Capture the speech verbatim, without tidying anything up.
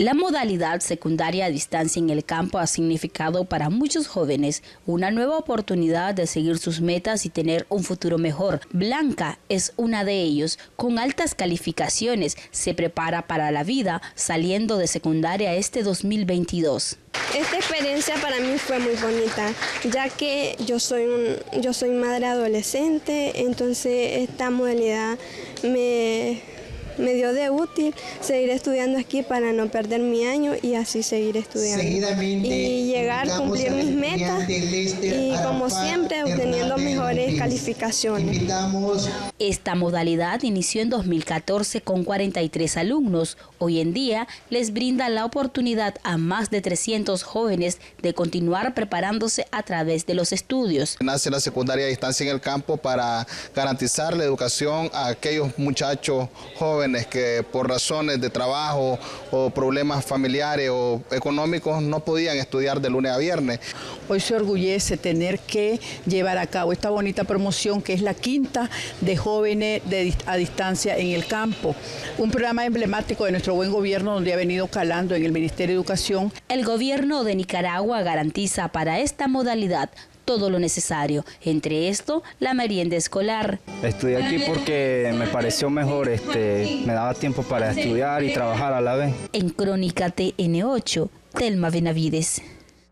La modalidad secundaria a distancia en el campo ha significado para muchos jóvenes una nueva oportunidad de seguir sus metas y tener un futuro mejor. Blanca es una de ellos, con altas calificaciones, se prepara para la vida saliendo de secundaria este dos mil veintidós. Esta experiencia para mí fue muy bonita, ya que yo soy, un, yo soy madre adolescente, entonces esta modalidad me, me dio de útil seguir estudiando aquí para no perder mi año y así seguir estudiando. Y llegar a cumplir mis metas y como siempre obteniendo mejores calificaciones. Esta modalidad inició en dos mil catorce con cuarenta y tres alumnos. Hoy en día les brinda la oportunidad a más de trescientos jóvenes de continuar preparándose a través de los estudios. Nace la secundaria a distancia en el campo para garantizar la educación a aquellos muchachos jóvenes que por razones de trabajo o problemas familiares o económicos no podían estudiar de lunes a viernes. Hoy se orgullece tener que llevar a cabo esta bonita promoción que es la quinta de jóvenes de, a distancia en el campo. Un programa emblemático de nuestro buen gobierno donde ha venido calando en el Ministerio de Educación. El gobierno de Nicaragua garantiza para esta modalidad todo lo necesario, entre esto, la merienda escolar. Estudié aquí porque me pareció mejor, este, me daba tiempo para estudiar y trabajar a la vez. En Crónica T N ocho, Thelma Benavides.